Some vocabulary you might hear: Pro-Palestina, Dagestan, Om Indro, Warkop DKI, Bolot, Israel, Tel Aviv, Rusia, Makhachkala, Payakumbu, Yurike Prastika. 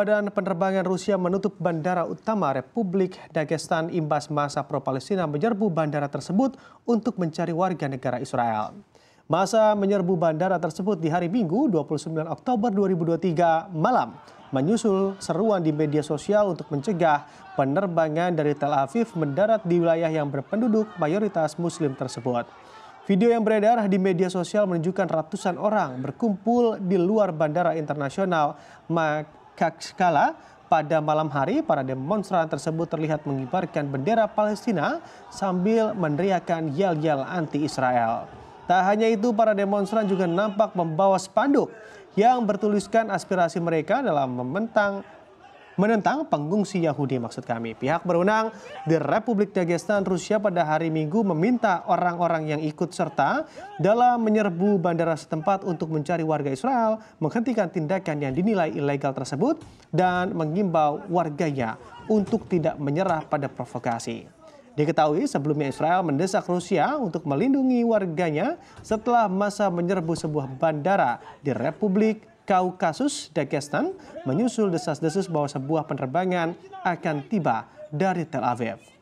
Badan Penerbangan Rusia menutup bandara utama Republik Dagestan imbas massa pro-Palestina menyerbu bandara tersebut untuk mencari warga negara Israel. Massa menyerbu bandara tersebut di hari Minggu 29 Oktober 2023 malam, menyusul seruan di media sosial untuk mencegah penerbangan dari Tel Aviv mendarat di wilayah yang berpenduduk mayoritas Muslim tersebut. Video yang beredar di media sosial menunjukkan ratusan orang berkumpul di luar bandara internasional Makhachkala pada malam hari. Para demonstran tersebut terlihat mengibarkan bendera Palestina sambil meneriakkan yel-yel anti-Israel. Tak hanya itu, para demonstran juga nampak membawa spanduk yang bertuliskan aspirasi mereka dalam menentang pengungsi Yahudi maksud kami. Pihak berwenang di Republik Dagestan, Rusia pada hari Minggu meminta orang-orang yang ikut serta dalam menyerbu bandara setempat untuk mencari warga Israel, menghentikan tindakan yang dinilai ilegal tersebut, dan mengimbau warganya untuk tidak menyerah pada provokasi. Diketahui sebelumnya Israel mendesak Rusia untuk melindungi warganya setelah massa menyerbu sebuah bandara di Republik Kaukasus Dagestan, menyusul desas-desus bahwa sebuah penerbangan akan tiba dari Tel Aviv.